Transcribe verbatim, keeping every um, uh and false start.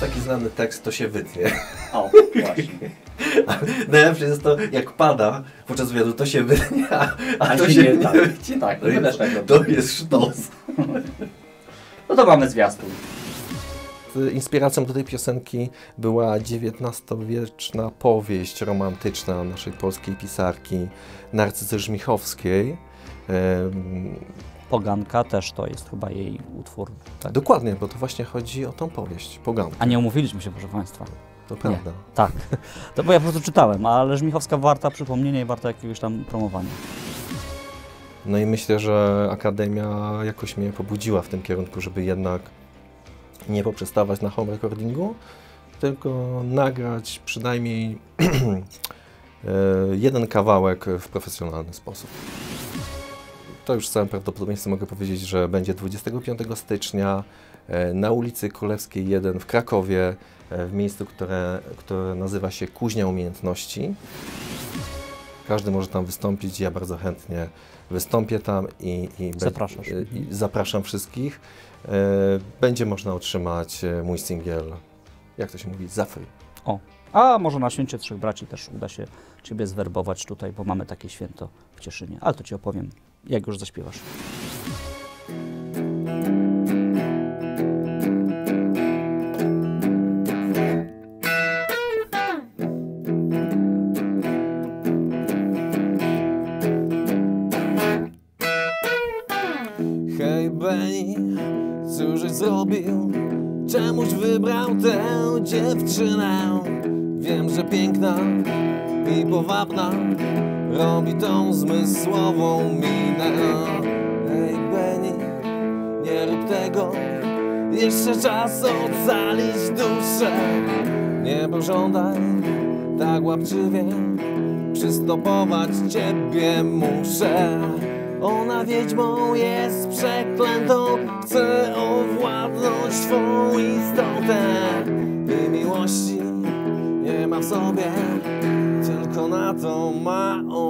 masz taki znany tekst, to się wytnie. O, właśnie. Najlepsze jest to, jak pada podczas wywiadu, to się wytnie, a, a to się nie, nie tak. Wytnie. Tak, to, jest, to jest sztos. No to mamy zwiastun. Inspiracją do tej piosenki była dziewiętnastowieczna powieść romantyczna naszej polskiej pisarki Narcyzy Żmichowskiej. Poganka też to jest chyba jej utwór. Tak? Dokładnie, bo to właśnie chodzi o tą powieść, Pogankę. A nie umówiliśmy się, proszę Państwa. To prawda. Nie, tak, to bo ja po prostu czytałem, ale Żmichowska warta przypomnienia i warta jakiegoś tam promowania. No i myślę, że Akademia jakoś mnie pobudziła w tym kierunku, żeby jednak nie poprzestawać na home recordingu, tylko nagrać przynajmniej jeden kawałek w profesjonalny sposób. To już z całym prawdopodobieństwem mogę powiedzieć, że będzie dwudziestego piątego stycznia na ulicy Królewskiej jeden w Krakowie, w miejscu, które, które nazywa się Kuźnia Umiejętności. Każdy może tam wystąpić, ja bardzo chętnie wystąpię tam i, i, i zapraszam wszystkich. Będzie można otrzymać mój singiel, jak to się mówi, za free. O, a może na Święcie Trzech Braci też uda się Ciebie zwerbować tutaj, bo mamy takie święto w Cieszynie, ale to Ci opowiem, jak już zaśpiewasz. Hej, Benny, cóżeś zrobił? Czemuś wybrał tę dziewczynę? Wiem, że piękna i powabna, robi tą zmysłową minę. Hej, Benny, nie rób tego, jeszcze czas ocalić duszę. Nie pożądaj tak łapczywie, przystopować ciebie muszę. Ona wiedźmą jest przeklętą, chce owładnąć swą istotę. By miłości nie ma w sobie, tylko na to ma on.